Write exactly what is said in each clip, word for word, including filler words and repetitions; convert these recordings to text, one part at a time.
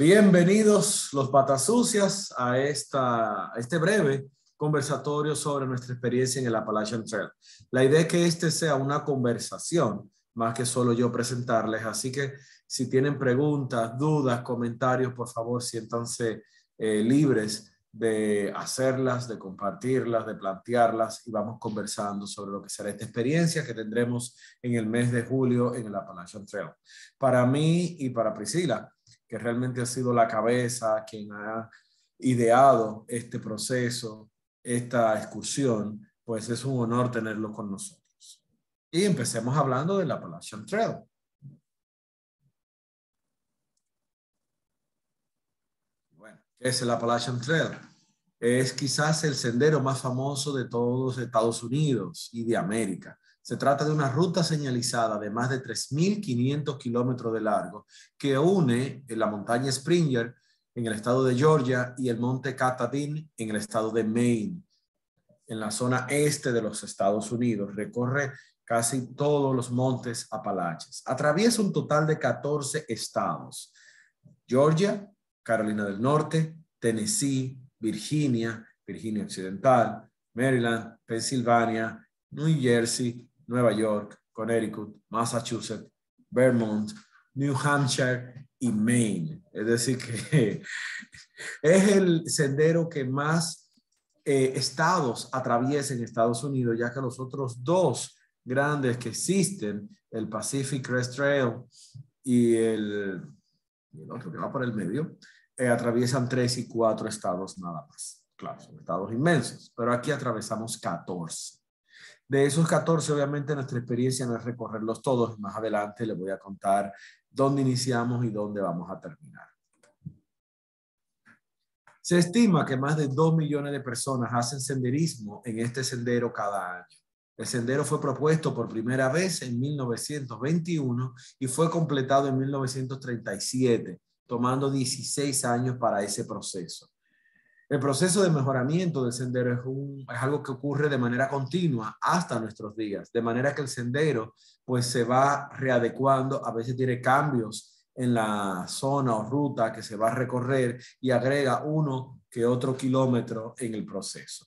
Bienvenidos los Patas Sucias a, esta, a este breve conversatorio sobre nuestra experiencia en el Appalachian Trail. La idea es que este sea una conversación, más que solo yo presentarles, así que si tienen preguntas, dudas, comentarios, por favor siéntanse eh, libres de hacerlas, de compartirlas, de plantearlas y vamos conversando sobre lo que será esta experiencia que tendremos en el mes de julio en el Appalachian Trail. Para mí y para Priscila, que realmente ha sido la cabeza quien ha ideado este proceso, esta excursión, pues es un honor tenerlo con nosotros. Y empecemos hablando del Appalachian Trail. Bueno, ¿qué es el Appalachian Trail? Es quizás el sendero más famoso de todos Estados Unidos y de América. Se trata de una ruta señalizada de más de tres mil quinientos kilómetros de largo que une la montaña Springer en el estado de Georgia y el monte Katahdin en el estado de Maine. En la zona este de los Estados Unidos recorre casi todos los montes Apalaches. Atraviesa un total de catorce estados: Georgia, Carolina del Norte, Tennessee, Virginia, Virginia Occidental, Maryland, Pensilvania, New Jersey, Nueva York, Connecticut, Massachusetts, Vermont, New Hampshire y Maine. Es decir que es el sendero que más eh, estados atraviesa en Estados Unidos, ya que los otros dos grandes que existen, el Pacific Crest Trail y el, el otro que va por el medio, eh, atraviesan tres y cuatro estados nada más. Claro, son estados inmensos, pero aquí atravesamos catorce. De esos catorce, obviamente, nuestra experiencia no es recorrerlos todos. Más adelante les voy a contar dónde iniciamos y dónde vamos a terminar. Se estima que más de dos millones de personas hacen senderismo en este sendero cada año. El sendero fue propuesto por primera vez en mil novecientos veintiuno y fue completado en mil novecientos treinta y siete, tomando dieciséis años para ese proceso. El proceso de mejoramiento del sendero es, un, es algo que ocurre de manera continua hasta nuestros días, de manera que el sendero pues se va readecuando, a veces tiene cambios en la zona o ruta que se va a recorrer y agrega uno que otro kilómetro en el proceso.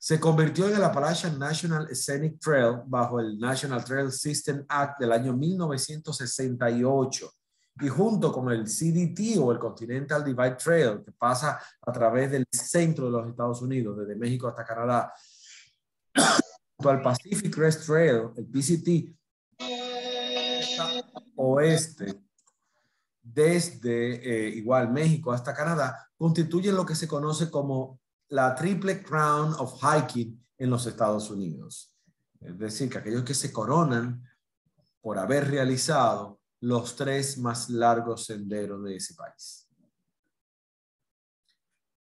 Se convirtió en el Appalachian National Scenic Trail bajo el National Trail System Act del año mil novecientos sesenta y ocho. Y junto con el C D T o el Continental Divide Trail, que pasa a través del centro de los Estados Unidos, desde México hasta Canadá, junto al Pacific Crest Trail, el P C T, oeste, desde eh, igual México hasta Canadá, constituyen lo que se conoce como la Triple Crown of Hiking en los Estados Unidos. Es decir, que aquellos que se coronan por haber realizado los tres más largos senderos de ese país.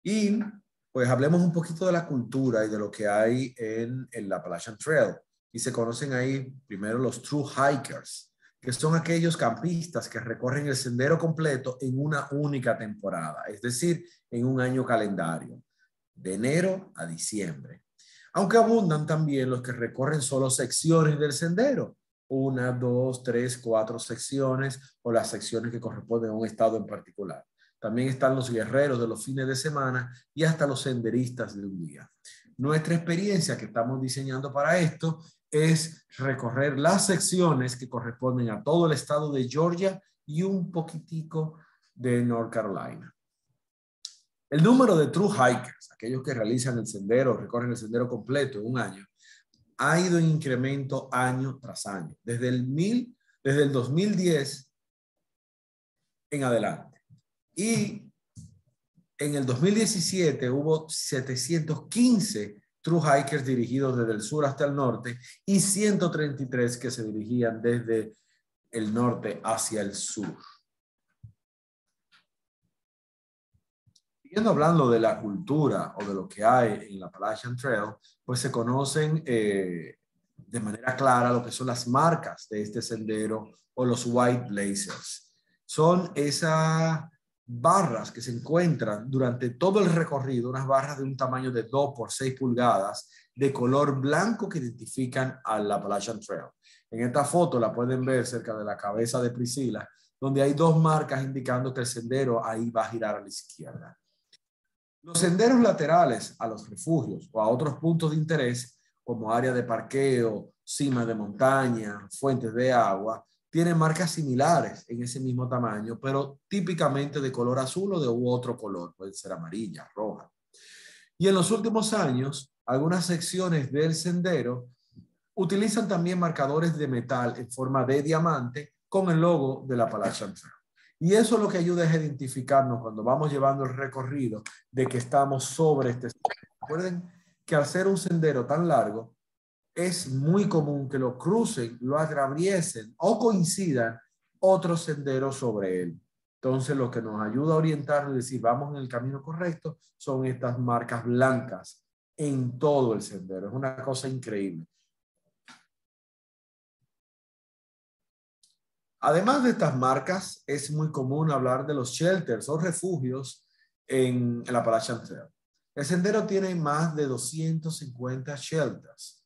Y pues hablemos un poquito de la cultura y de lo que hay en el Appalachian Trail. Y se conocen ahí primero los True Hikers, que son aquellos campistas que recorren el sendero completo en una única temporada, es decir, en un año calendario, de enero a diciembre. Aunque abundan también los que recorren solo secciones del sendero, una, dos, tres, cuatro secciones o las secciones que corresponden a un estado en particular. También están los guerreros de los fines de semana y hasta los senderistas de un día. Nuestra experiencia que estamos diseñando para esto es recorrer las secciones que corresponden a todo el estado de Georgia y un poquitico de North Carolina. El número de True Hikers, aquellos que realizan el sendero, recorren el sendero completo en un año, ha ido en incremento año tras año, desde el, mil, desde el dos mil diez en adelante. Y en el dos mil diecisiete hubo setecientos quince True Hikers dirigidos desde el sur hasta el norte y ciento treinta y tres que se dirigían desde el norte hacia el sur. Siguiendo hablando de la cultura o de lo que hay en la Appalachian Trail, pues se conocen eh, de manera clara lo que son las marcas de este sendero o los White Blazers. Son esas barras que se encuentran durante todo el recorrido, unas barras de un tamaño de dos por seis pulgadas de color blanco que identifican al Appalachian Trail. En esta foto la pueden ver cerca de la cabeza de Priscila, donde hay dos marcas indicando que el sendero ahí va a girar a la izquierda. Los senderos laterales a los refugios o a otros puntos de interés, como área de parqueo, cimas de montaña, fuentes de agua, tienen marcas similares en ese mismo tamaño, pero típicamente de color azul o de otro color, puede ser amarilla, roja. Y en los últimos años, algunas secciones del sendero utilizan también marcadores de metal en forma de diamante con el logo de la Appalachian Trail. Y eso lo que ayuda es a identificarnos cuando vamos llevando el recorrido de que estamos sobre este sendero. Recuerden que al ser un sendero tan largo, es muy común que lo crucen, lo atraviesen o coincidan otros senderos sobre él. Entonces, lo que nos ayuda a orientarnos y decir vamos en el camino correcto son estas marcas blancas en todo el sendero. Es una cosa increíble. Además de estas marcas, es muy común hablar de los shelters o refugios en el Appalachian Trail. El sendero tiene más de doscientos cincuenta shelters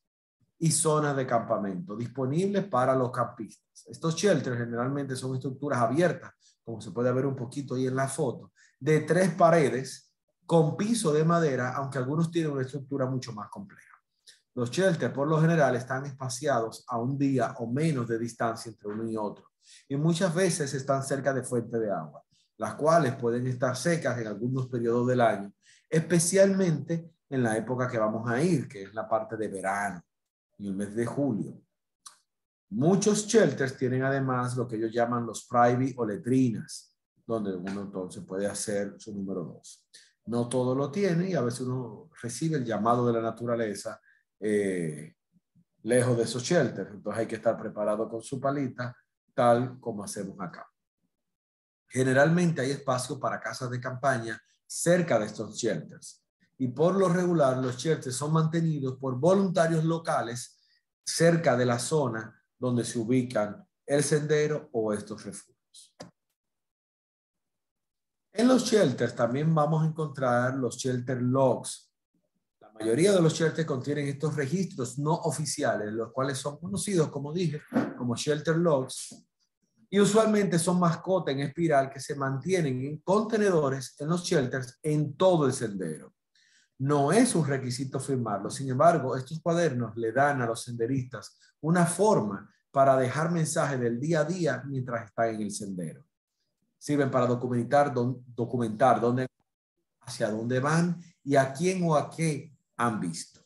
y zonas de campamento disponibles para los campistas. Estos shelters generalmente son estructuras abiertas, como se puede ver un poquito ahí en la foto, de tres paredes con piso de madera, aunque algunos tienen una estructura mucho más compleja. Los shelters, por lo general, están espaciados a un día o menos de distancia entre uno y otro. Y muchas veces están cerca de fuentes de agua, las cuales pueden estar secas en algunos periodos del año, especialmente en la época que vamos a ir, que es la parte de verano y el mes de julio. Muchos shelters tienen además lo que ellos llaman los privy o letrinas, donde uno entonces puede hacer su número dos. No todo lo tiene y a veces uno recibe el llamado de la naturaleza eh, lejos de esos shelters. Entonces hay que estar preparado con su palita, tal como hacemos acá. Generalmente hay espacio para casas de campaña cerca de estos shelters. Y por lo regular, los shelters son mantenidos por voluntarios locales cerca de la zona donde se ubican el sendero o estos refugios. En los shelters también vamos a encontrar los shelter logs. La mayoría de los shelters contienen estos registros no oficiales, los cuales son conocidos, como dije, como shelter logs. Y usualmente son mascotas en espiral que se mantienen en contenedores en los shelters en todo el sendero. No es un requisito firmarlo. Sin embargo, estos cuadernos le dan a los senderistas una forma para dejar mensajes del día a día mientras están en el sendero. Sirven para documentar, don, documentar dónde, hacia dónde van y a quién o a qué han visto.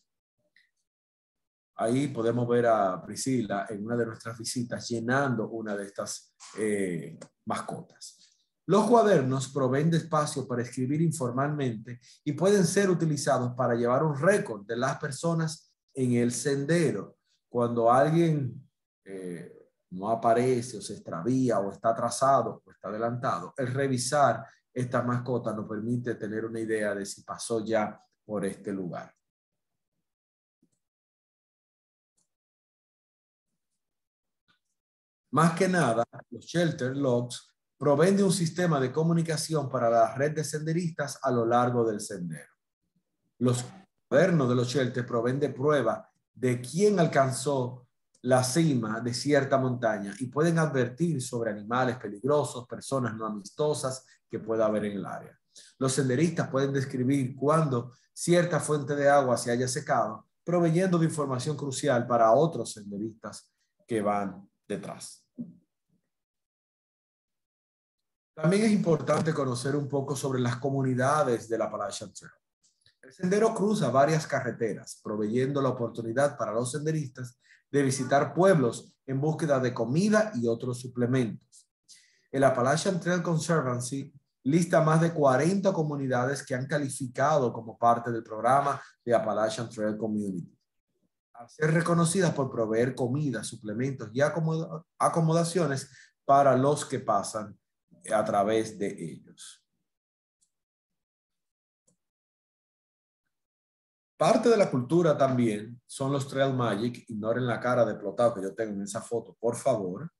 Ahí podemos ver a Priscila en una de nuestras visitas llenando una de estas eh, mascotas. Los cuadernos proveen de espacio para escribir informalmente y pueden ser utilizados para llevar un récord de las personas en el sendero. Cuando alguien eh, no aparece o se extravía o está atrasado o está adelantado, el revisar estas mascotas nos permite tener una idea de si pasó ya por este lugar. Más que nada, los shelter logs proveen de un sistema de comunicación para la red de senderistas a lo largo del sendero. Los cuadernos de los shelters proveen de prueba de quién alcanzó la cima de cierta montaña y pueden advertir sobre animales peligrosos, personas no amistosas que pueda haber en el área. Los senderistas pueden describir cuándo cierta fuente de agua se haya secado, proveyendo de información crucial para otros senderistas que van detrás. También es importante conocer un poco sobre las comunidades de la Appalachian Trail. El sendero cruza varias carreteras, proveyendo la oportunidad para los senderistas de visitar pueblos en búsqueda de comida y otros suplementos. El Appalachian Trail Conservancy lista más de cuarenta comunidades que han calificado como parte del programa de Appalachian Trail Community. Al ser reconocidas por proveer comida, suplementos y acomodaciones para los que pasan a través de ellos. Parte de la cultura también son los Trail Magic. Ignoren la cara de plotado que yo tengo en esa foto, por favor.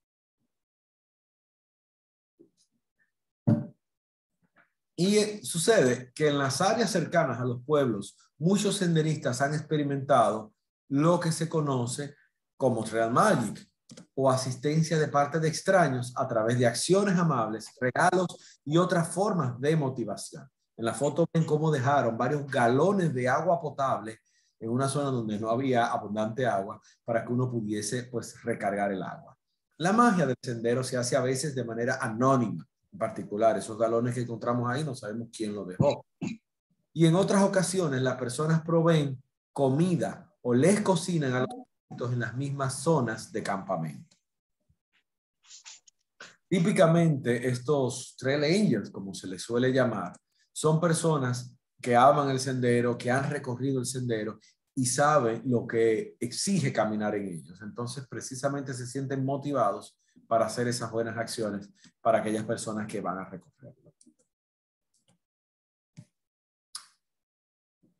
Y sucede que en las áreas cercanas a los pueblos, muchos senderistas han experimentado lo que se conoce como Trail Magic, o asistencia de parte de extraños a través de acciones amables, regalos y otras formas de motivación. En la foto ven cómo dejaron varios galones de agua potable en una zona donde no había abundante agua para que uno pudiese, pues, recargar el agua. La magia del sendero se hace a veces de manera anónima, en particular esos galones que encontramos ahí no sabemos quién los dejó. Y en otras ocasiones las personas proveen comida o les cocinan a los en las mismas zonas de campamento. Típicamente estos trail angels, como se les suele llamar, son personas que aman el sendero, que han recorrido el sendero y saben lo que exige caminar en ellos. Entonces, precisamente se sienten motivados para hacer esas buenas acciones para aquellas personas que van a recorrerlo.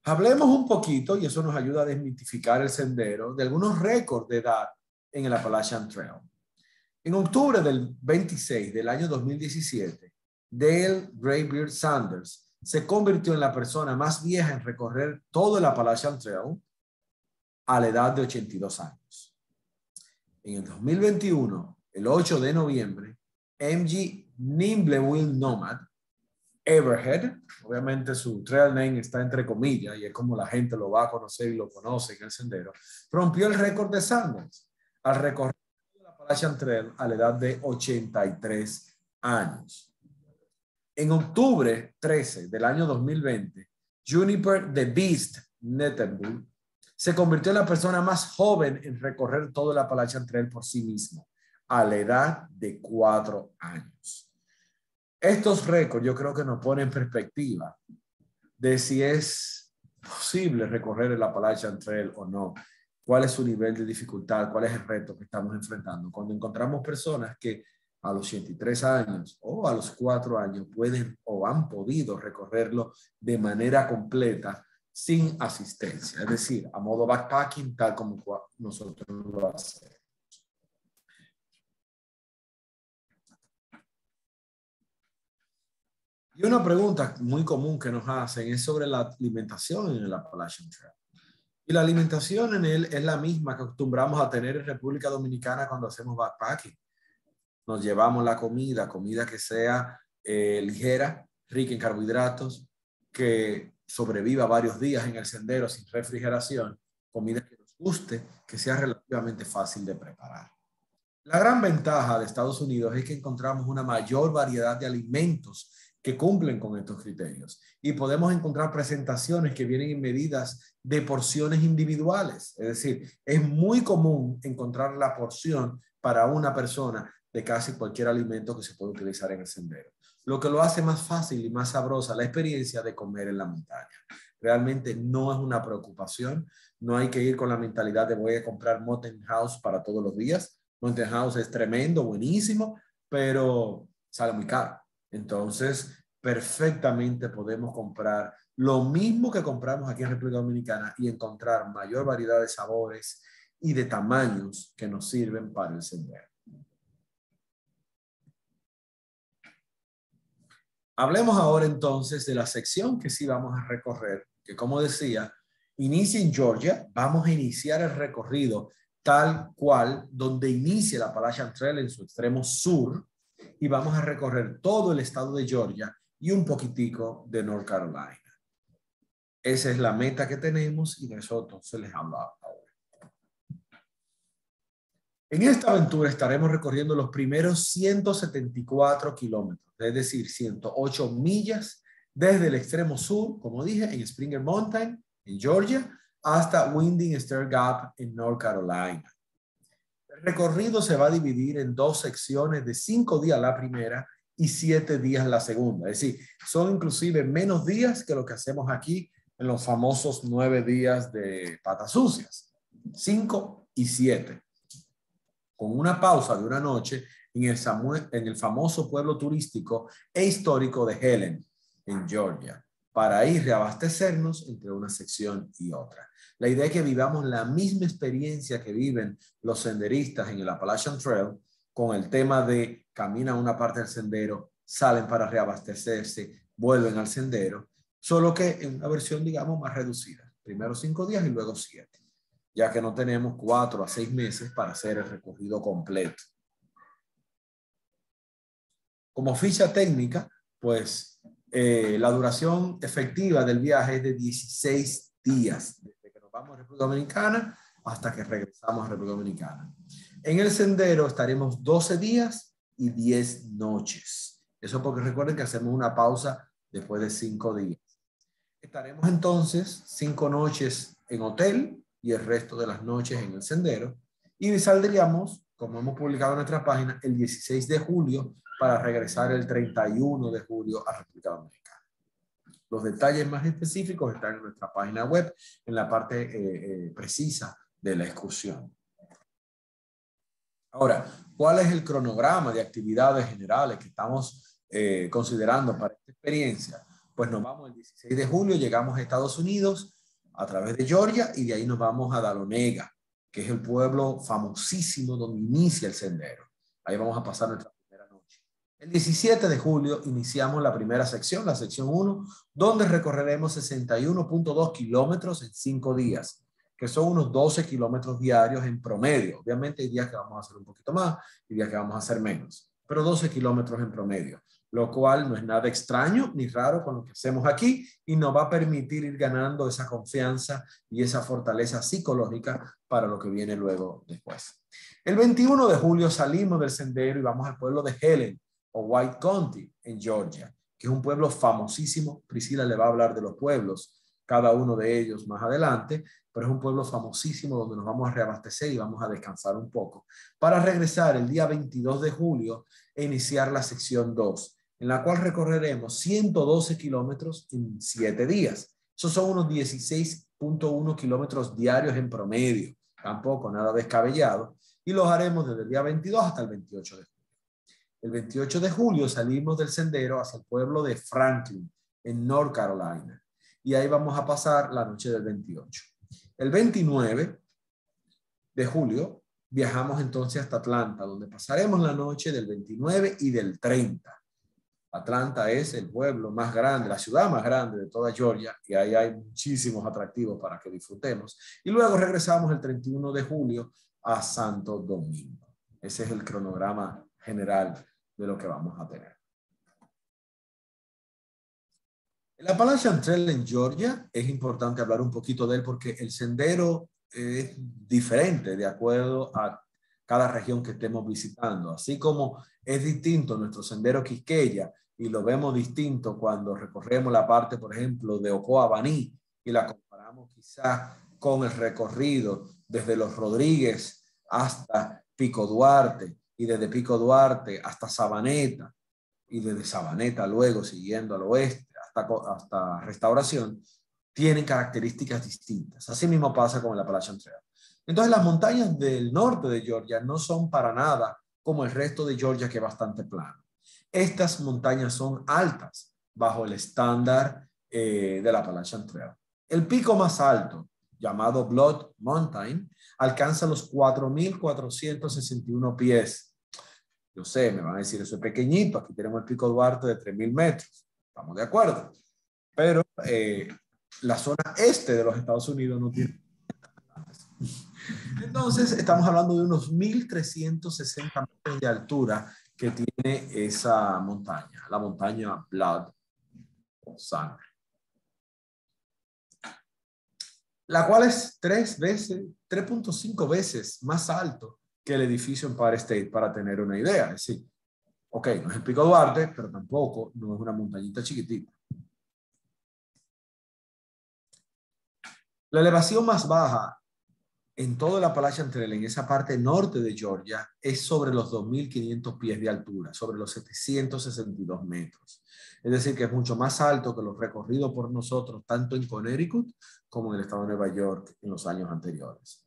Hablemos un poquito, y eso nos ayuda a desmitificar el sendero, de algunos récords de edad en el Appalachian Trail. En octubre del veintiséis del año dos mil diecisiete, Dale Graybeard Sanders se convirtió en la persona más vieja en recorrer todo el Appalachian Trail a la edad de ochenta y dos años. En el dos mil veintiuno, el ocho de noviembre, M G Nimblewil Nomad Everhead, obviamente su trail name está entre comillas y es como la gente lo va a conocer y lo conoce en el sendero, rompió el récord de Sanders al recorrer la Appalachian Trail a la edad de ochenta y tres años. En octubre trece del año dos mil veinte, Juniper the Beast Nettenbull se convirtió en la persona más joven en recorrer todo el Appalachian Trail por sí mismo a la edad de cuatro años. Estos récords yo creo que nos ponen en perspectiva de si es posible recorrer el Appalachian Trail o no, cuál es su nivel de dificultad, cuál es el reto que estamos enfrentando. Cuando encontramos personas que a los ochenta y tres años o a los cuatro años pueden o han podido recorrerlo de manera completa sin asistencia, es decir, a modo backpacking tal como nosotros lo hacemos. Y una pregunta muy común que nos hacen es sobre la alimentación en el Appalachian Trail. Y la alimentación en él es la misma que acostumbramos a tener en República Dominicana cuando hacemos backpacking. Nos llevamos la comida, comida que sea eh, ligera, rica en carbohidratos, que sobreviva varios días en el sendero sin refrigeración, comida que nos guste, que sea relativamente fácil de preparar. La gran ventaja de Estados Unidos es que encontramos una mayor variedad de alimentos que cumplen con estos criterios. Y podemos encontrar presentaciones que vienen en medidas de porciones individuales. Es decir, es muy común encontrar la porción para una persona de casi cualquier alimento que se puede utilizar en el sendero. Lo que lo hace más fácil y más sabrosa la experiencia de comer en la montaña. Realmente no es una preocupación. No hay que ir con la mentalidad de voy a comprar Mountain House para todos los días. Mountain House es tremendo, buenísimo, pero sale muy caro. Entonces, perfectamente podemos comprar lo mismo que compramos aquí en República Dominicana y encontrar mayor variedad de sabores y de tamaños que nos sirven para el sendero. Hablemos ahora entonces de la sección que sí vamos a recorrer, que como decía, inicia en Georgia. Vamos a iniciar el recorrido tal cual donde inicia la Appalachian Trail en su extremo sur, y vamos a recorrer todo el estado de Georgia y un poquitico de North Carolina. Esa es la meta que tenemos y de eso se les hablaba ahora. En esta aventura estaremos recorriendo los primeros ciento setenta y cuatro kilómetros, es decir, ciento ocho millas desde el extremo sur, como dije, en Springer Mountain, en Georgia, hasta Winding Stair Gap en North Carolina. El recorrido se va a dividir en dos secciones de cinco días la primera y siete días la segunda. Es decir, son inclusive menos días que lo que hacemos aquí en los famosos nueve días de Patas Sucias. Cinco y siete. Con una pausa de una noche en el, Samuel, en el famoso pueblo turístico e histórico de Helen, en Georgia, para ir reabastecernos entre una sección y otra. La idea es que vivamos la misma experiencia que viven los senderistas en el Appalachian Trail con el tema de caminan una parte del sendero, salen para reabastecerse, vuelven al sendero, solo que en una versión, digamos, más reducida. Primero cinco días y luego siete. ya que no tenemos cuatro a seis meses para hacer el recorrido completo. Como ficha técnica, pues eh, la duración efectiva del viaje es de dieciséis días, desde que nos vamos a República Dominicana hasta que regresamos a República Dominicana. En el sendero estaremos doce días y diez noches. Eso porque recuerden que hacemos una pausa después de cinco días. Estaremos entonces cinco noches en hotel y el resto de las noches en el sendero. Y saldríamos, como hemos publicado en nuestra página, el dieciséis de julio para regresar el treinta y uno de julio a República Dominicana. Los detalles más específicos están en nuestra página web, en la parte eh, eh, precisa de la excursión. Ahora, ¿cuál es el cronograma de actividades generales que estamos eh, considerando para esta experiencia? Pues nos vamos el dieciséis de julio, llegamos a Estados Unidos a través de Georgia y de ahí nos vamos a Dahlonega, que es el pueblo famosísimo donde inicia el sendero. Ahí vamos a pasar nuestra primera noche. El diecisiete de julio iniciamos la primera sección, la sección uno, donde recorreremos sesenta y uno punto dos kilómetros en cinco días, que son unos doce kilómetros diarios en promedio. Obviamente hay días que vamos a hacer un poquito más y días que vamos a hacer menos, pero doce kilómetros en promedio, lo cual no es nada extraño ni raro con lo que hacemos aquí y nos va a permitir ir ganando esa confianza y esa fortaleza psicológica para lo que viene luego después. El veintiuno de julio salimos del sendero y vamos al pueblo de Helen o White County en Georgia, que es un pueblo famosísimo. Priscila le va a hablar de los pueblos, cada uno de ellos más adelante, pero es un pueblo famosísimo donde nos vamos a reabastecer y vamos a descansar un poco para regresar el día veintidós de julio e iniciar la sección dos, en la cual recorreremos ciento doce kilómetros en siete días. Esos son unos dieciséis punto uno kilómetros diarios en promedio, tampoco nada descabellado, y los haremos desde el día veintidós hasta el veintiocho de julio. El veintiocho de julio salimos del sendero hacia el pueblo de Franklin, en North Carolina, y ahí vamos a pasar la noche del veintiocho. El veintinueve de julio viajamos entonces hasta Atlanta, donde pasaremos la noche del veintinueve y del treinta. Atlanta es el pueblo más grande, la ciudad más grande de toda Georgia, y ahí hay muchísimos atractivos para que disfrutemos. Y luego regresamos el treinta y uno de julio a Santo Domingo. Ese es el cronograma general de lo que vamos a tener. El Appalachian Trail en Georgia es importante hablar un poquito de él porque el sendero es diferente de acuerdo a cada región que estemos visitando. Así como es distinto nuestro sendero Quisqueya y lo vemos distinto cuando recorremos la parte, por ejemplo, de Ocoa Baní y la comparamos quizás con el recorrido desde Los Rodríguez hasta Pico Duarte y desde Pico Duarte hasta Sabaneta y desde Sabaneta luego siguiendo al oeste hasta Restauración, tienen características distintas. Así mismo pasa con el Appalachian Trail. Entonces las montañas del norte de Georgia no son para nada como el resto de Georgia, que es bastante plano. Estas montañas son altas bajo el estándar eh, del Appalachian Trail. El pico más alto, llamado Blood Mountain, alcanza los cuatro mil cuatrocientos sesenta y uno pies. Yo sé, me van a decir, eso es pequeñito, aquí tenemos el pico Duarte de tres mil metros. Estamos de acuerdo, pero eh, la zona este de los Estados Unidos no tiene. Entonces estamos hablando de unos mil trescientos sesenta metros de altura que tiene esa montaña, la montaña Blood, sangre, la cual es tres veces, tres punto cinco veces más alto que el edificio Empire State, para tener una idea. Es decir, ok, no es el Pico Duarte, pero tampoco no es una montañita chiquitita. La elevación más baja en todo el Appalachian Trail, en esa parte norte de Georgia, es sobre los dos mil quinientos pies de altura, sobre los setecientos sesenta y dos metros. Es decir, que es mucho más alto que los recorridos por nosotros, tanto en Connecticut como en el estado de Nueva York en los años anteriores.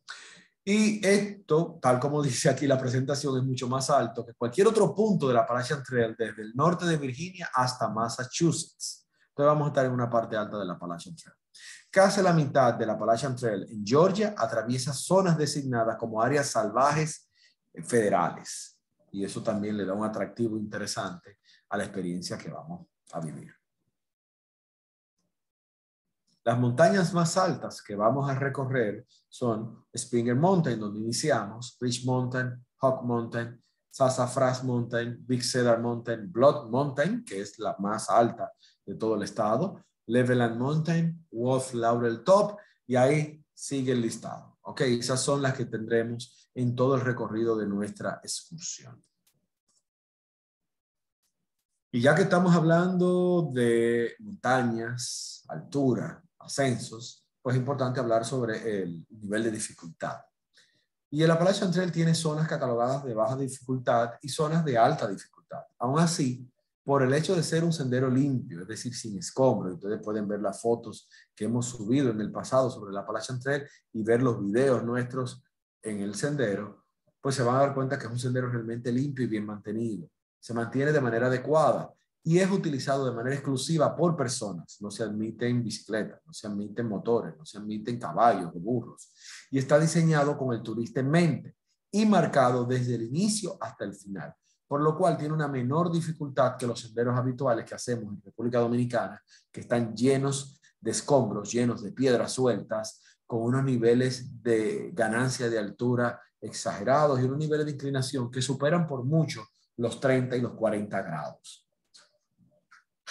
Y esto, tal como dice aquí la presentación, es mucho más alto que cualquier otro punto de la Appalachian Trail, desde el norte de Virginia hasta Massachusetts. Entonces vamos a estar en una parte alta de la Appalachian Trail. Casi la mitad de la Appalachian Trail en Georgia atraviesa zonas designadas como áreas salvajes federales. Y eso también le da un atractivo interesante a la experiencia que vamos a vivir. Las montañas más altas que vamos a recorrer son Springer Mountain, donde iniciamos, Ridge Mountain, Hawk Mountain, Sassafras Mountain, Big Cedar Mountain, Blood Mountain, que es la más alta de todo el estado, Leveland Mountain, Wolf Laurel Top, y ahí sigue el listado. Ok, esas son las que tendremos en todo el recorrido de nuestra excursión. Y ya que estamos hablando de montañas, altura, ascensos, pues es importante hablar sobre el nivel de dificultad. Y el Appalachian Trail tiene zonas catalogadas de baja dificultad y zonas de alta dificultad. Aún así, por el hecho de ser un sendero limpio, es decir, sin escombros, ustedes pueden ver las fotos que hemos subido en el pasado sobre el Appalachian Trail y ver los videos nuestros en el sendero, pues se van a dar cuenta que es un sendero realmente limpio y bien mantenido. Se mantiene de manera adecuada. Y es utilizado de manera exclusiva por personas. No se admiten bicicletas, no se admiten motores, no se admiten caballos o burros. Y está diseñado con el turista en mente y marcado desde el inicio hasta el final. Por lo cual tiene una menor dificultad que los senderos habituales que hacemos en República Dominicana, que están llenos de escombros, llenos de piedras sueltas, con unos niveles de ganancia de altura exagerados y unos niveles de inclinación que superan por mucho los treinta y los cuarenta grados.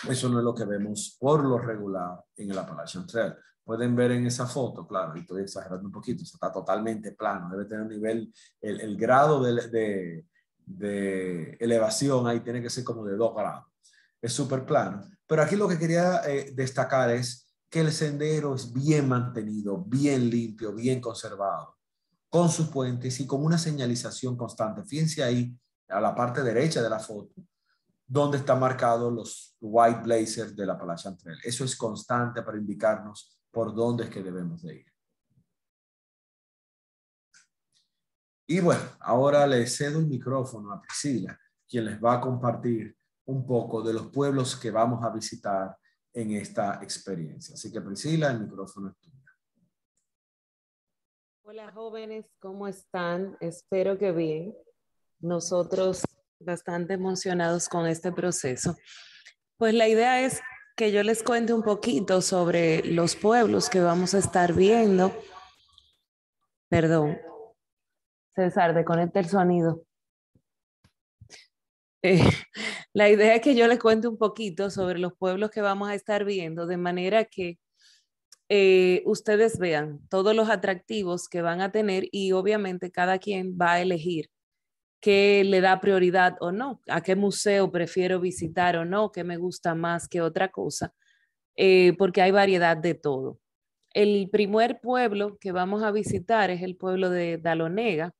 Eso no es lo que vemos por lo regular en el Appalachian Trail. Pueden ver en esa foto, claro, y estoy exagerando un poquito, está totalmente plano, debe tener un nivel, el, el grado de, de, de elevación ahí tiene que ser como de dos grados. Es súper plano. Pero aquí lo que quería eh, destacar es que el sendero es bien mantenido, bien limpio, bien conservado, con sus puentes y con una señalización constante. Fíjense ahí, a la parte derecha de la foto, donde están marcados los White Blazers de la Appalachian Trail. Eso es constante para indicarnos por dónde es que debemos de ir. Y bueno, ahora le cedo el micrófono a Priscila, quien les va a compartir un poco de los pueblos que vamos a visitar en esta experiencia. Así que Priscila, el micrófono es tuyo. Hola jóvenes, ¿cómo están? Espero que bien. Nosotros bastante emocionados con este proceso. Pues la idea es que yo les cuente un poquito sobre los pueblos que vamos a estar viendo. Perdón, César, desconecta el sonido. Eh, la idea es que yo les cuente un poquito sobre los pueblos que vamos a estar viendo, de manera que eh, ustedes vean todos los atractivos que van a tener y obviamente cada quien va a elegir qué le da prioridad o no, a qué museo prefiero visitar o no, qué me gusta más que otra cosa, eh, porque hay variedad de todo. El primer pueblo que vamos a visitar es el pueblo de Dahlonega,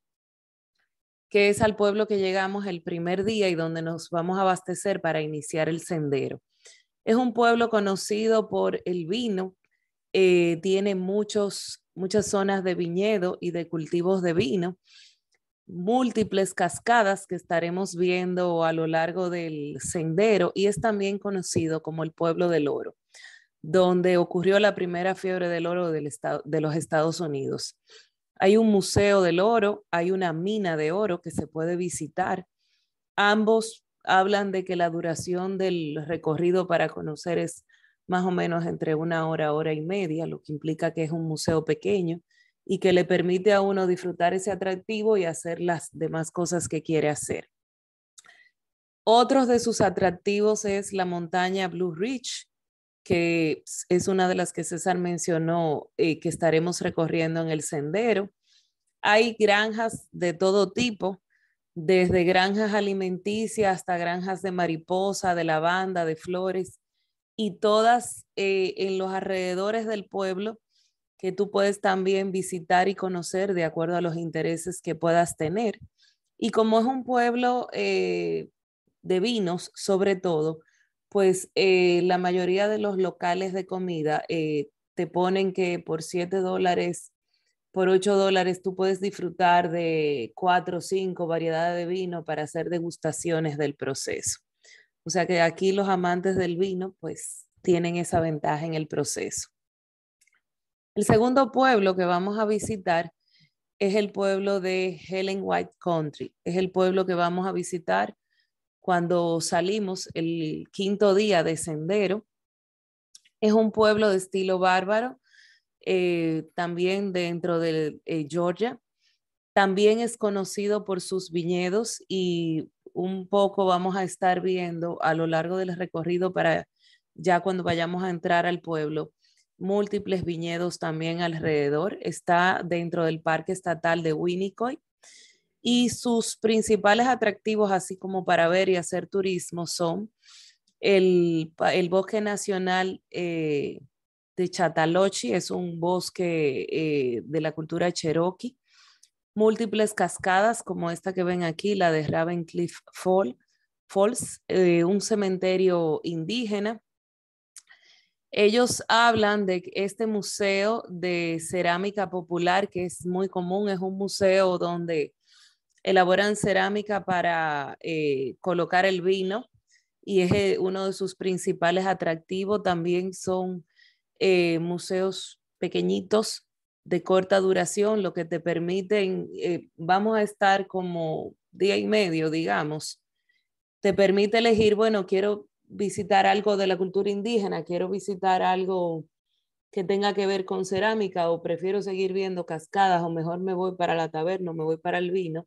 que es al pueblo que llegamos el primer día y donde nos vamos a abastecer para iniciar el sendero. Es un pueblo conocido por el vino, eh, tiene muchos, muchas zonas de viñedo y de cultivos de vino, múltiples cascadas que estaremos viendo a lo largo del sendero, y es también conocido como el pueblo del oro, donde ocurrió la primera fiebre del oro del estado, de los Estados Unidos. Hay un museo del oro, hay una mina de oro que se puede visitar. Ambos hablan de que la duración del recorrido para conocer es más o menos entre una hora, hora y media, lo que implica que es un museo pequeño y que le permite a uno disfrutar ese atractivo y hacer las demás cosas que quiere hacer. Otro de sus atractivos es la montaña Blue Ridge, que es una de las que César mencionó eh, que estaremos recorriendo en el sendero. Hay granjas de todo tipo, desde granjas alimenticias hasta granjas de mariposa, de lavanda, de flores, y todas eh, en los alrededores del pueblo, que tú puedes también visitar y conocer de acuerdo a los intereses que puedas tener. Y como es un pueblo eh, de vinos, sobre todo, pues eh, la mayoría de los locales de comida eh, te ponen que por siete dólares, por ocho dólares, tú puedes disfrutar de cuatro o cinco variedades de vino para hacer degustaciones del proceso. O sea que aquí los amantes del vino pues tienen esa ventaja en el proceso. El segundo pueblo que vamos a visitar es el pueblo de Helen White Country. Es el pueblo que vamos a visitar cuando salimos el quinto día de sendero. Es un pueblo de estilo bárbaro, eh, también dentro de eh, Georgia. También es conocido por sus viñedos, y un poco vamos a estar viendo a lo largo del recorrido, para ya cuando vayamos a entrar al pueblo, múltiples viñedos también alrededor. Está dentro del Parque Estatal de Winnecoy, y sus principales atractivos, así como para ver y hacer turismo, son el, el Bosque Nacional eh, de Chatalochi, es un bosque eh, de la cultura cherokee, múltiples cascadas como esta que ven aquí, la de Ravencliff Fall, Falls, eh, un cementerio indígena. Ellos hablan de este museo de cerámica popular, que es muy común. Es un museo donde elaboran cerámica para eh, colocar el vino, y es eh, uno de sus principales atractivos. También son eh, museos pequeñitos de corta duración, lo que te permiten, eh, vamos a estar como día y medio, digamos, te permite elegir, bueno, quiero visitar algo de la cultura indígena, quiero visitar algo que tenga que ver con cerámica, o prefiero seguir viendo cascadas, o mejor me voy para la taberna, me voy para el vino.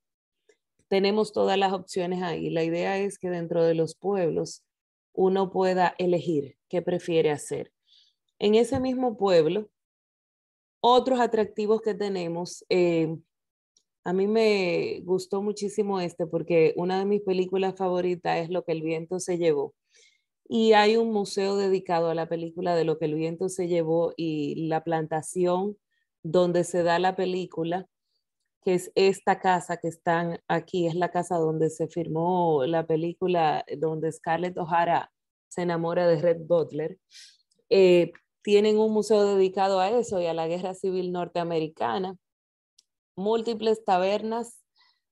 Tenemos todas las opciones ahí. La idea es que dentro de los pueblos uno pueda elegir qué prefiere hacer. En ese mismo pueblo, otros atractivos que tenemos, eh, a mí me gustó muchísimo este, porque una de mis películas favoritas es Lo que el viento se llevó. Y hay un museo dedicado a la película de Lo que el viento se llevó y la plantación donde se da la película, que es esta casa que están aquí, es la casa donde se filmó la película donde Scarlett O'Hara se enamora de Rhett Butler. Eh, tienen un museo dedicado a eso y a la Guerra Civil Norteamericana. Múltiples tabernas,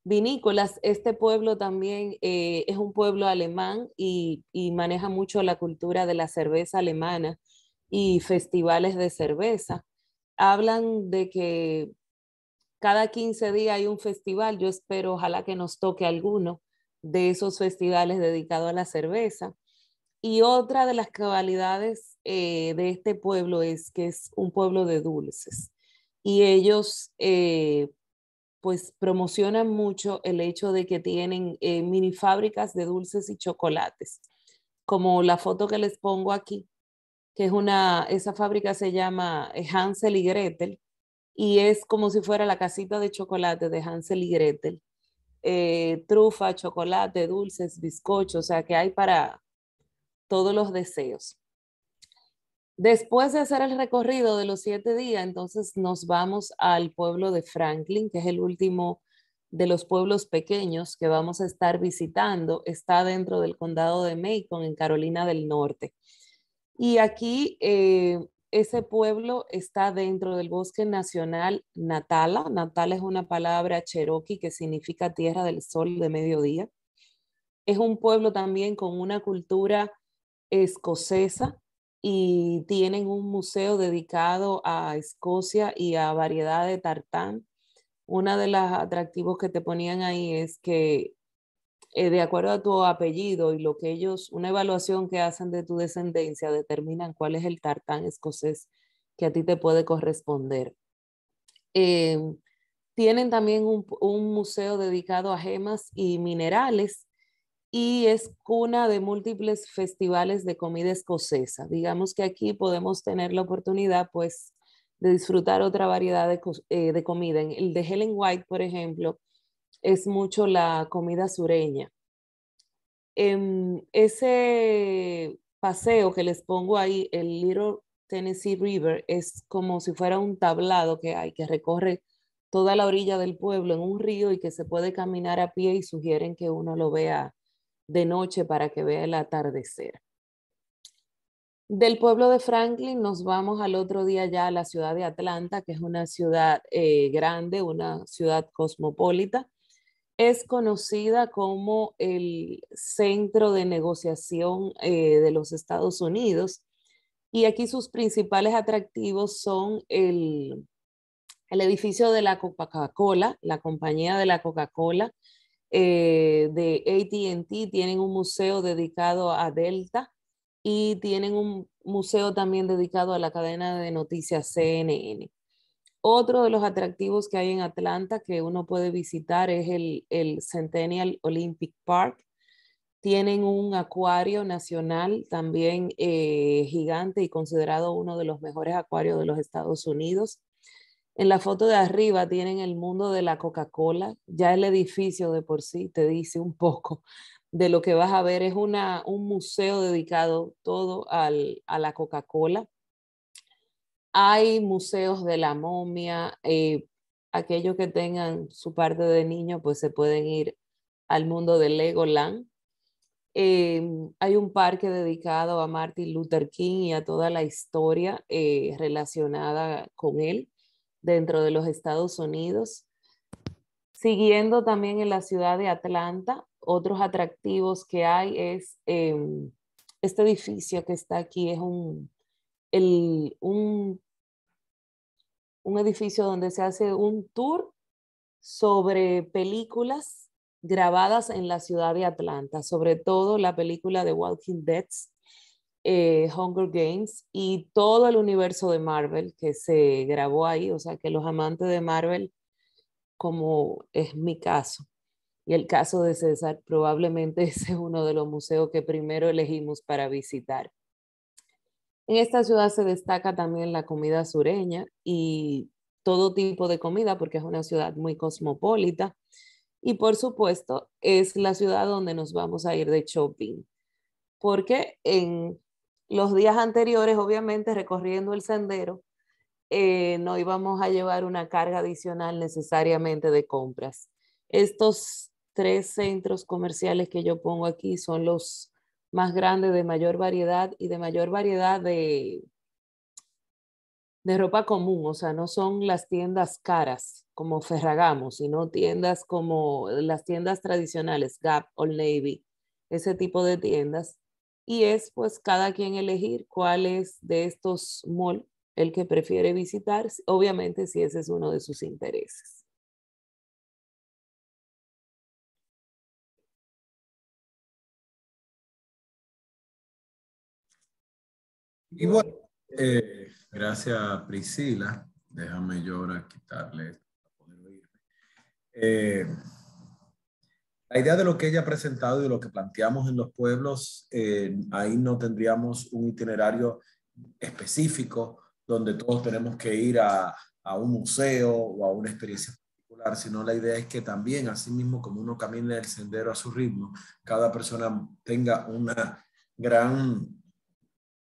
vinícolas. Este pueblo también eh, es un pueblo alemán y, y maneja mucho la cultura de la cerveza alemana y festivales de cerveza. Hablan de que cada quince días hay un festival. Yo espero, ojalá que nos toque alguno de esos festivales dedicados a la cerveza. Y otra de las cualidades eh, de este pueblo es que es un pueblo de dulces, y ellos eh, pues promocionan mucho el hecho de que tienen eh, mini fábricas de dulces y chocolates, como la foto que les pongo aquí, que es una, esa fábrica se llama Hansel y Gretel, y es como si fuera la casita de chocolate de Hansel y Gretel, eh, trufa, chocolate, dulces, bizcochos, o sea que hay para todos los deseos. Después de hacer el recorrido de los siete días, entonces nos vamos al pueblo de Franklin, que es el último de los pueblos pequeños que vamos a estar visitando. Está dentro del condado de Macon, en Carolina del Norte. Y aquí, eh, ese pueblo está dentro del Bosque Nacional Natala. Natala es una palabra cherokee que significa tierra del sol de mediodía. Es un pueblo también con una cultura escocesa, y tienen un museo dedicado a Escocia y a variedad de tartán. Una de los atractivos que te ponían ahí es que eh, de acuerdo a tu apellido y lo que ellos, una evaluación que hacen de tu descendencia, determinan cuál es el tartán escocés que a ti te puede corresponder. Eh, tienen también un, un museo dedicado a gemas y minerales, y es cuna de múltiples festivales de comida escocesa. Digamos que aquí podemos tener la oportunidad, pues, de disfrutar otra variedad de, eh, de comida. En el de Helen White, por ejemplo, es mucho la comida sureña. En ese paseo que les pongo ahí, el Little Tennessee River, es como si fuera un tablado que hay, que recorre toda la orilla del pueblo en un río, y que se puede caminar a pie, y sugieren que uno lo vea de noche para que vea el atardecer. Del pueblo de Franklin nos vamos al otro día ya a la ciudad de Atlanta, que es una ciudad eh, grande, una ciudad cosmopolita. Es conocida como el centro de negociación eh, de los Estados Unidos, y aquí sus principales atractivos son el, el edificio de la Coca-Cola, la compañía de la Coca-Cola. Eh, de A T and T, tienen un museo dedicado a Delta, y tienen un, museo también dedicado a la cadena de noticias C N N. Otro de los atractivos que hay en Atlanta que uno puede visitar es el, el Centennial Olympic Park. Tienen un acuario nacional también eh, gigante y considerado uno de los mejores acuarios de los Estados Unidos. En la foto de arriba tienen el mundo de la Coca-Cola. Ya el edificio de por sí te dice un poco de lo que vas a ver. Es una, un museo dedicado todo al, a la Coca-Cola. Hay museos de la momia. Eh, aquellos que tengan su parte de niño pues se pueden ir al mundo de Legoland. Eh, hay un parque dedicado a Martin Luther King y a toda la historia eh, relacionada con él dentro de los Estados Unidos. Siguiendo también en la ciudad de Atlanta, otros atractivos que hay es eh, este edificio que está aquí, es un, el, un, un edificio donde se hace un tour sobre películas grabadas en la ciudad de Atlanta, sobre todo la película de Walking Dead, Eh, Hunger Games y todo el universo de Marvel que se grabó ahí, o sea que los amantes de Marvel, como es mi caso y el caso de César, probablemente ese es uno de los museos que primero elegimos para visitar. En esta ciudad se destaca también la comida sureña y todo tipo de comida porque es una ciudad muy cosmopolita y por supuesto es la ciudad donde nos vamos a ir de shopping porque en los días anteriores, obviamente, recorriendo el sendero, eh, no íbamos a llevar una carga adicional necesariamente de compras. Estos tres centros comerciales que yo pongo aquí son los más grandes, de mayor variedad y de mayor variedad de, de ropa común. O sea, no son las tiendas caras como Ferragamo, sino tiendas como las tiendas tradicionales, Gap, Old Navy, ese tipo de tiendas. Y es pues cada quien elegir cuál es de estos malls el que prefiere visitar, obviamente si ese es uno de sus intereses. Y bueno, eh, gracias Priscila, déjame yo ahora quitarle para poder oírme. Eh, La idea de lo que ella ha presentado y de lo que planteamos en los pueblos, eh, ahí no tendríamos un itinerario específico donde todos tenemos que ir a, a un museo o a una experiencia particular, sino la idea es que también, así mismo como uno camina el sendero a su ritmo, cada persona tenga una gran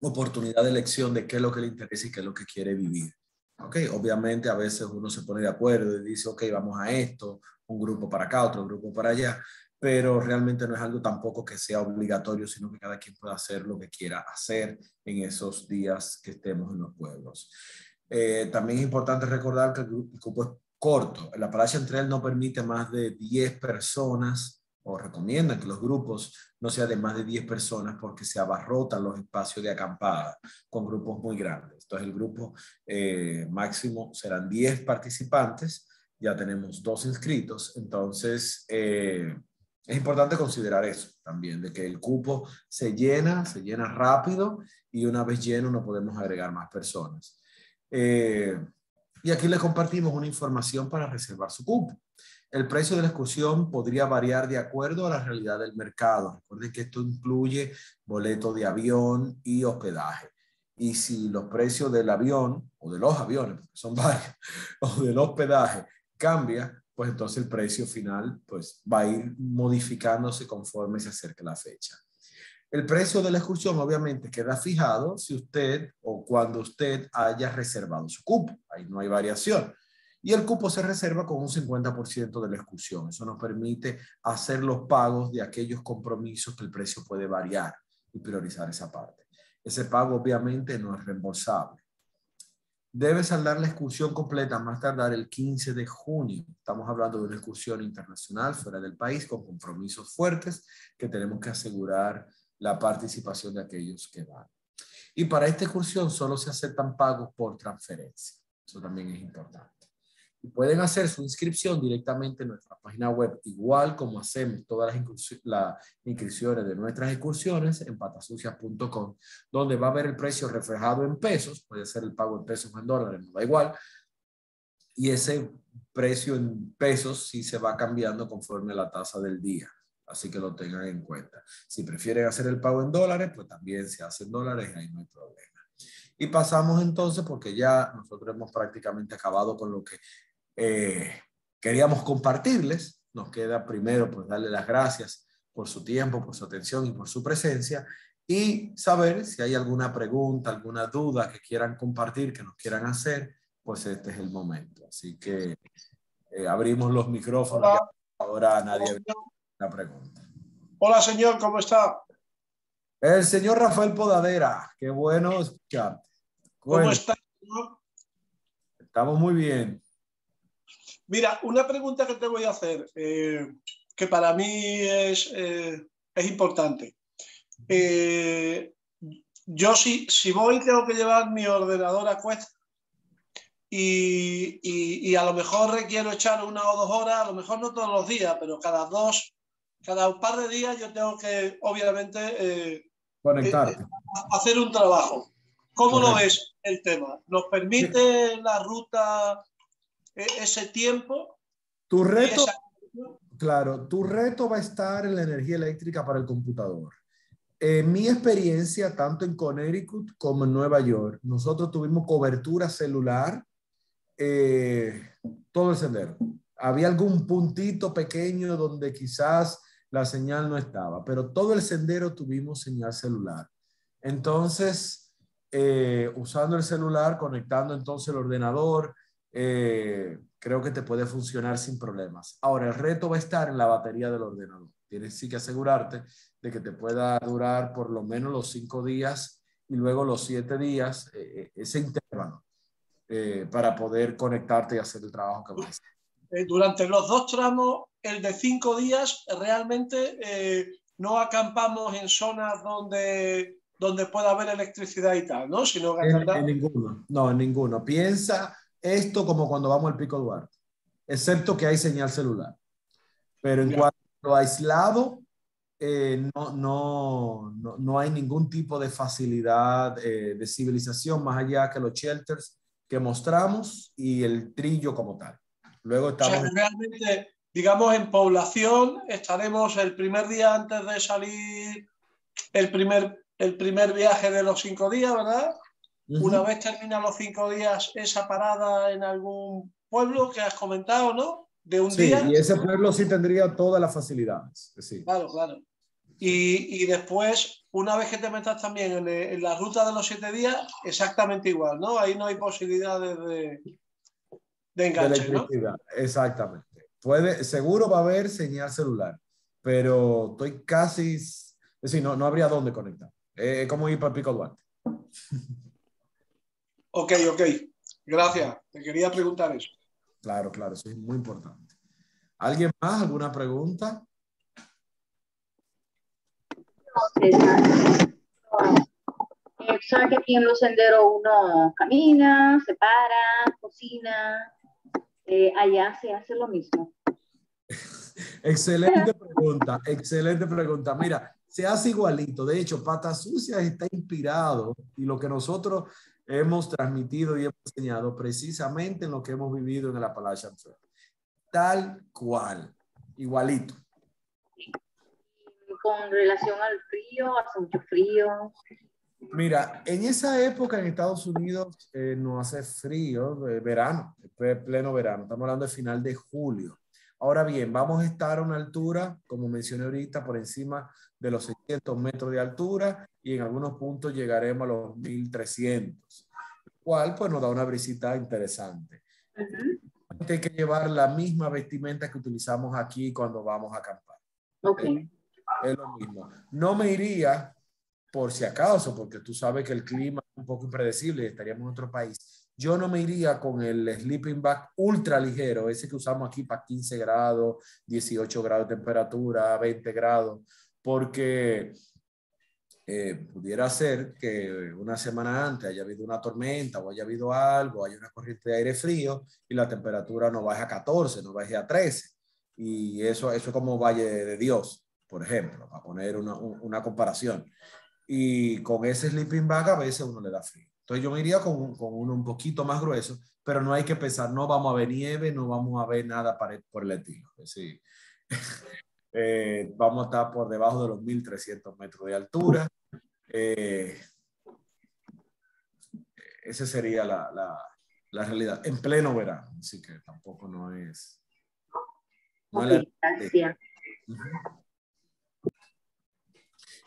oportunidad de elección de qué es lo que le interesa y qué es lo que quiere vivir. Okay, obviamente a veces uno se pone de acuerdo y dice, ok, vamos a esto, un grupo para acá, otro grupo para allá, pero realmente no es algo tampoco que sea obligatorio, sino que cada quien pueda hacer lo que quiera hacer en esos días que estemos en los pueblos. Eh, también es importante recordar que el grupo es corto. El Appalachian Trail no permite más de diez personas, o recomiendan que los grupos no sean de más de diez personas porque se abarrotan los espacios de acampada con grupos muy grandes. Entonces el grupo eh, máximo serán diez participantes, ya tenemos dos inscritos, entonces eh, es importante considerar eso también, de que el cupo se llena, se llena rápido y una vez lleno no podemos agregar más personas. Eh, y aquí les compartimos una información para reservar su cupo. El precio de la excursión podría variar de acuerdo a la realidad del mercado. Recuerden que esto incluye boleto de avión y hospedaje. Y si los precios del avión, o de los aviones, porque son varios, o del hospedaje cambia, pues entonces el precio final pues, va a ir modificándose conforme se acerque la fecha. El precio de la excursión obviamente queda fijado si usted o cuando usted haya reservado su cupo. Ahí no hay variación. Y el cupo se reserva con un cincuenta por ciento de la excursión. Eso nos permite hacer los pagos de aquellos compromisos que el precio puede variar y priorizar esa parte. Ese pago obviamente no es reembolsable. Debe saldar la excursión completa más tardar el quince de junio. Estamos hablando de una excursión internacional fuera del país con compromisos fuertes que tenemos que asegurar la participación de aquellos que van. Y para esta excursión solo se aceptan pagos por transferencia. Eso también es importante. y pueden hacer su inscripción directamente en nuestra página web, igual como hacemos todas las inscripciones de nuestras excursiones en patas sucias punto com, donde va a ver el precio reflejado en pesos, puede ser el pago en pesos o en dólares, no da igual, y ese precio en pesos sí se va cambiando conforme la tasa del día. Así que lo tengan en cuenta. Si prefieren hacer el pago en dólares, pues también se hace en dólares, ahí no hay problema. Y pasamos entonces, porque ya nosotros hemos prácticamente acabado con lo que eh, queríamos compartirles. Nos queda primero pues darle las gracias por su tiempo, por su atención y por su presencia. Y saber si hay alguna pregunta, alguna duda que quieran compartir, que nos quieran hacer, pues este es el momento. Así que eh, abrimos los micrófonos. Hola. Ahora nadie... La pregunta. Hola, señor, ¿cómo está? El señor Rafael Podadera, qué bueno escucharte. Bueno, ¿cómo está, señor? Estamos muy bien. Mira, una pregunta que te voy a hacer, eh, que para mí es, eh, es importante. Eh, yo si, si voy tengo que llevar mi ordenador a cuesta y, y, y a lo mejor requiero echar una o dos horas, a lo mejor no todos los días, pero cada dos Cada un par de días yo tengo que, obviamente, eh, conectarte, eh, hacer un trabajo. ¿Cómo Correcto. Lo ves el tema? ¿Nos permite sí. la ruta eh, ese tiempo? Tu reto, esa... claro, tu reto va a estar en la energía eléctrica para el computador. En mi experiencia, tanto en Connecticut como en Nueva York, nosotros tuvimos cobertura celular eh, todo el sendero. Había algún puntito pequeño donde quizás la señal no estaba, pero todo el sendero tuvimos señal celular. Entonces, eh, usando el celular, conectando entonces el ordenador, eh, creo que te puede funcionar sin problemas. Ahora, el reto va a estar en la batería del ordenador. Tienes sí que asegurarte de que te pueda durar por lo menos los cinco días y luego los siete días, eh, ese intervalo, eh, para poder conectarte y hacer el trabajo que vas a hacer. Durante los dos tramos, el de cinco días, realmente eh, no acampamos en zonas donde, donde pueda haber electricidad y tal, ¿no? Sino que en, verdad... en ninguno, no, en ninguno. Piensa esto como cuando vamos al Pico Duarte, excepto que hay señal celular. Pero en Bien. Cuanto a aislado, eh, no, no, no, no hay ningún tipo de facilidad eh, de civilización más allá que los shelters que mostramos y el trillo como tal. Luego estamos... O sea, realmente, digamos, en población estaremos el primer día antes de salir, el primer, el primer viaje de los cinco días, ¿verdad? Uh-huh. Una vez terminan los cinco días esa parada en algún pueblo que has comentado, ¿no? De un sí, día. Y ese pueblo sí tendría todas las facilidades. Sí. Claro, claro. Y, y después, una vez que te metas también en, el, en la ruta de los siete días, exactamente igual, ¿no? Ahí no hay posibilidades de... De enganche, de electricidad, ¿no? Exactamente. Puede, seguro va a haber señal celular, pero estoy casi... Es decir, no, no habría dónde conectar. Es eh, como ir para el Pico Duarte. Ok, ok. Gracias. Te quería preguntar eso. Claro, claro. Eso es muy importante. ¿Alguien más? ¿Alguna pregunta? No, eh, ¿sabes que aquí en los senderos uno camina, se para, cocina? Eh, allá se hace lo mismo. Excelente pregunta, excelente pregunta. Mira, se hace igualito. De hecho, Patas Sucias está inspirado y lo que nosotros hemos transmitido y hemos enseñado precisamente en lo que hemos vivido en el Appalachian Trail. Tal cual, igualito. Con relación al frío, hace mucho frío. Mira, en esa época en Estados Unidos eh, no hace frío, eh, verano, pleno verano, estamos hablando de final de julio. Ahora bien, vamos a estar a una altura, como mencioné ahorita, por encima de los seiscientos metros de altura y en algunos puntos llegaremos a los mil trescientos, lo cual pues nos da una brisita interesante. Uh-huh. Hay que llevar la misma vestimenta que utilizamos aquí cuando vamos a acampar. Okay. Eh, es lo mismo. No me iría... por si acaso, porque tú sabes que el clima es un poco impredecible y estaríamos en otro país. Yo no me iría con el sleeping bag ultra ligero, ese que usamos aquí para quince grados, dieciocho grados de temperatura, veinte grados, porque eh, pudiera ser que una semana antes haya habido una tormenta o haya habido algo, haya una corriente de aire frío y la temperatura no baje a catorce, no baje a trece. Y eso, eso es como Valle de Dios, por ejemplo, para poner una, una comparación. Y con ese sleeping bag a veces uno le da frío. Entonces yo me iría con, con uno un poquito más grueso, pero no hay que pensar, no vamos a ver nieve, no vamos a ver nada para el, por el estilo. Sí. eh, vamos a estar por debajo de los mil trescientos metros de altura. Eh, esa sería la, la, la realidad, en pleno verano. Así que tampoco no es... No la...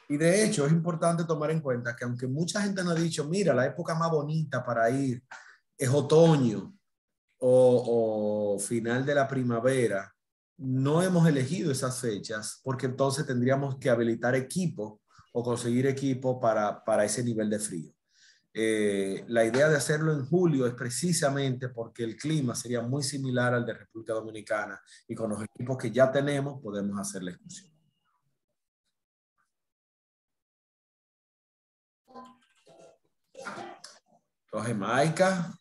Y de hecho es importante tomar en cuenta que aunque mucha gente nos ha dicho, mira, la época más bonita para ir es otoño o, o final de la primavera, no hemos elegido esas fechas porque entonces tendríamos que habilitar equipo o conseguir equipo para, para ese nivel de frío. Eh, la idea de hacerlo en julio es precisamente porque el clima sería muy similar al de República Dominicana y con los equipos que ya tenemos podemos hacer la excursión. Entonces, Maica,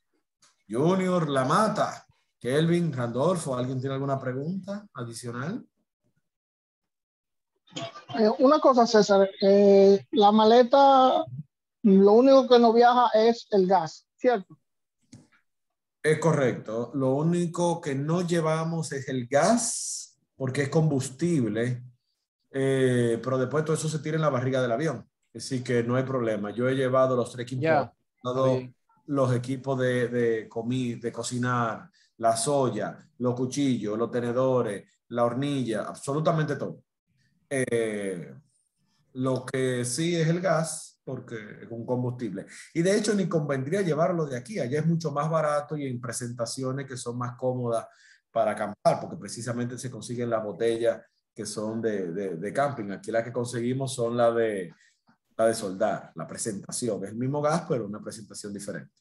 Junior, La Mata, Kelvin, Randolfo, ¿alguien tiene alguna pregunta adicional? Eh, una cosa, César, eh, la maleta... Lo único que no viaja es el gas, ¿cierto? Es correcto. Lo único que no llevamos es el gas, porque es combustible, eh, pero después todo eso se tira en la barriga del avión. Así que no hay problema. Yo he llevado los trekking poles, sí. Los equipos de, de comer, de cocinar, la soya, los cuchillos, los tenedores, la hornilla, absolutamente todo. Eh, lo que sí es el gas, porque es un combustible. Y de hecho ni convendría llevarlo de aquí. Allá es mucho más barato y en presentaciones que son más cómodas para acampar, porque precisamente se consiguen las botellas que son de, de, de camping. Aquí las que conseguimos son la de, la de soldar, la presentación. Es el mismo gas, pero una presentación diferente.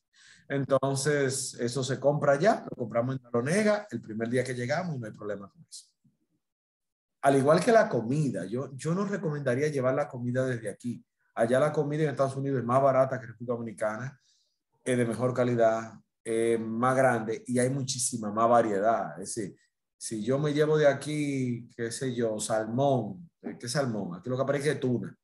Entonces, eso se compra allá, lo compramos en Dahlonega el primer día que llegamos y no hay problema con eso. Al igual que la comida. Yo, yo no recomendaría llevar la comida desde aquí. Allá la comida en Estados Unidos es más barata que República Dominicana, es de mejor calidad, es más grande y hay muchísima más variedad. Es decir, si yo me llevo de aquí, qué sé yo, salmón, ¿qué salmón? Aquí lo que aparece es tuna.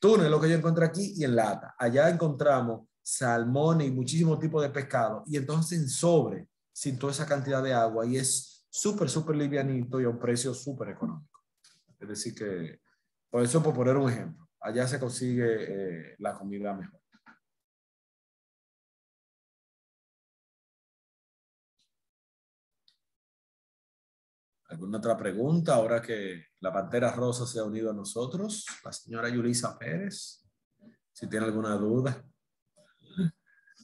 Tuna es lo que yo encuentro aquí y en lata. Allá encontramos salmón y muchísimos tipos de pescado y entonces en sobre, sin toda esa cantidad de agua y es súper, súper livianito y a un precio súper económico. Es decir que, por eso por poner un ejemplo. Allá se consigue eh, la comida mejor. ¿Alguna otra pregunta ahora que la Pantera Rosa se ha unido a nosotros? La señora Yulisa Pérez, si tiene alguna duda.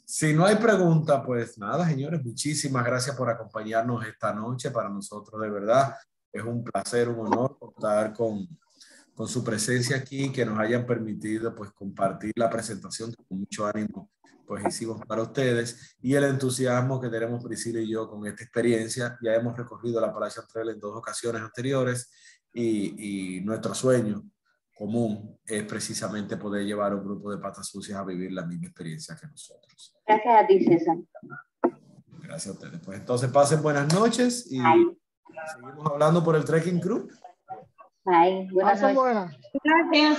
Si no hay pregunta, pues nada, señores, muchísimas gracias por acompañarnos esta noche. Para nosotros, de verdad, es un placer, un honor contar con... con su presencia aquí, que nos hayan permitido pues compartir la presentación que con mucho ánimo pues hicimos para ustedes y el entusiasmo que tenemos Priscila y yo con esta experiencia. Ya hemos recorrido la Appalachian Trail en dos ocasiones anteriores y, y nuestro sueño común es precisamente poder llevar a un grupo de patas sucias a vivir la misma experiencia que nosotros. Gracias a ti, César. Gracias a ustedes. Pues entonces pasen buenas noches y Ay. seguimos hablando por el Trekking Crew. Ay, buenas noches. Gracias.